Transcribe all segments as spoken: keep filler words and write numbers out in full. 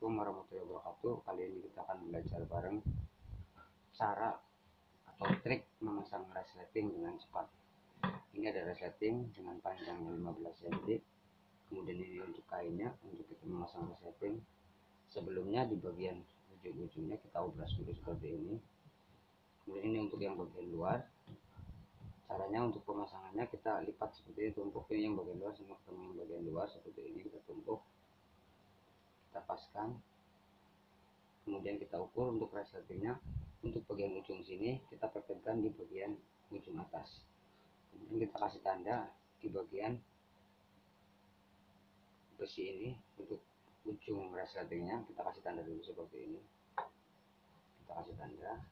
Assalamualaikum warahmatullahi wabarakatuh. Kali ini kita akan belajar bareng cara atau trik memasang resleting dengan cepat. Ini ada resleting dengan panjangnya lima belas sentimeter. Kemudian ini untuk kainnya, untuk kita memasang resleting. Sebelumnya di bagian ujung-ujungnya kita obras dulu seperti ini. Kemudian ini untuk yang bagian luar. Caranya untuk pemasangannya kita lipat seperti ini, tumpuk ini yang bagian luar sama ketemu yang bagian luar seperti ini, kita tumpuk, kita paskan, kemudian kita ukur untuk resletingnya. Untuk bagian ujung sini kita praktekkan di bagian ujung atas, kemudian kita kasih tanda di bagian besi ini. Untuk ujung resletingnya kita kasih tanda dulu seperti ini, kita kasih tanda,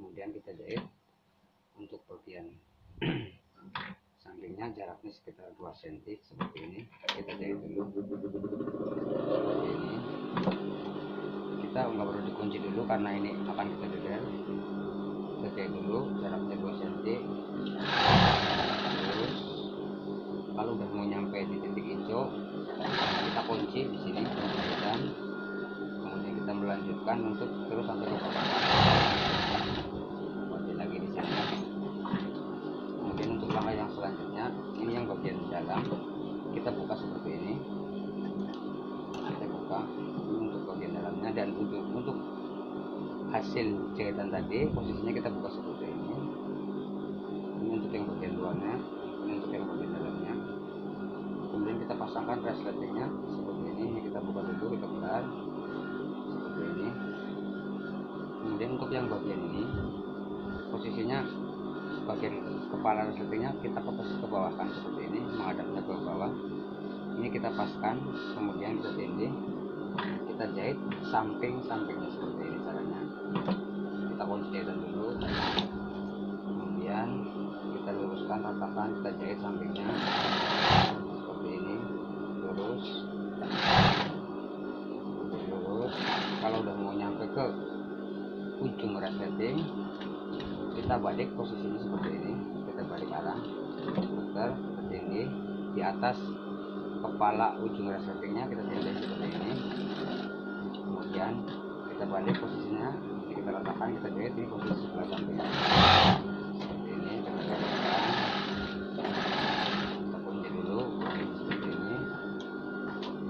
kemudian kita jahit. Untuk bagian sampingnya jaraknya sekitar dua sentimeter seperti ini, kita jahit dulu seperti ini. Kita nggak perlu dikunci dulu karena ini akan kita detail. Kita jahit dulu jaraknya dua sentimeter. Terus kalau udah mau nyampe di titik hijau kita kunci di sini, kemudian kemudian kita melanjutkan untuk terus sampai ke bawah lagi di sini. Kemudian untuk langkah yang selanjutnya, ini yang bagian dalam kita buka seperti ini, kita buka untuk bagian dalamnya, dan untuk untuk hasil jahitan tadi posisinya kita buka seperti ini. Ini untuk yang bagian luarnya, ini untuk yang bagian dalamnya. Kemudian kita pasangkan resletingnya seperti ini. Ini kita buka dulu, kita pelan seperti ini. Kemudian untuk yang bagian ini posisinya bagian kepala resletingnya kita kepes ke bawah kan seperti ini, menghadapnya ke bawah. Ini kita paskan, kemudian kita dinding, kita jahit samping-sampingnya seperti ini caranya. Kita kunci jahitan dulu, kemudian kita luruskan, ratakan, kita jahit sampingnya seperti ini, lurus, lurus. Kalau udah mau nyampe ke ujung resleting, kita balik posisinya seperti ini, kita balik arah, putar, tinggi di atas kepala ujung resletingnya kita tinggi seperti ini. Kemudian kita balik posisinya, kita letakkan, kita jahit di posisi sebelah sampingnya seperti ini, kita letakkan, kita kunci dulu seperti ini.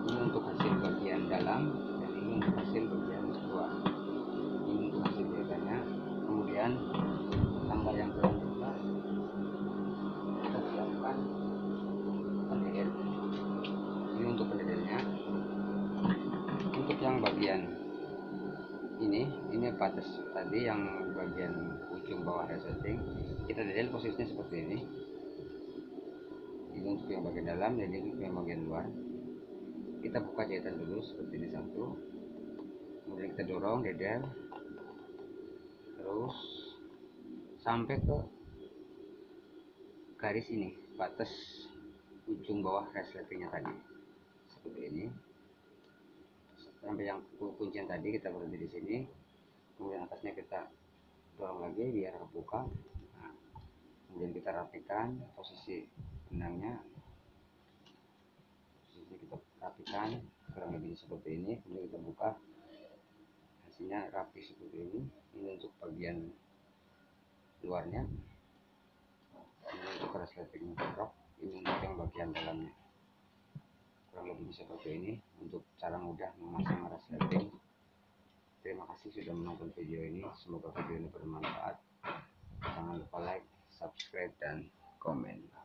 Ini untuk hasil bagian dalam dan ini untuk hasil bagian luar. Ini untuk hasil jahitannya. Kemudian tambah yang selanjutnya kita siapkan pendelir. Ini untuk pendelirnya. Untuk yang bagian ini, ini batas tadi yang bagian ujung bawah resleting, kita delil posisinya seperti ini. Ini untuk yang bagian dalam, jadi untuk yang bagian luar kita buka jahitan dulu seperti ini satu, kemudian kita dorong dedel terus sampai ke garis ini, batas ujung bawah resletingnya tadi seperti ini. Sampai yang kuncian tadi kita berhenti di sini, kemudian atasnya kita dorong lagi biar terbuka. Nah, kemudian kita rapikan posisi benangnya, posisi kita rapikan kurang lebih seperti ini, kemudian kita buka, hasilnya rapi seperti ini. Ini untuk bagian luarnya, ini untuk resleting rok, ini untuk yang bagian dalamnya. Kurang lebih seperti ini untuk cara mudah memasang resleting. Terima kasih sudah menonton video ini, semoga video ini bermanfaat. Jangan lupa like, subscribe, dan komen.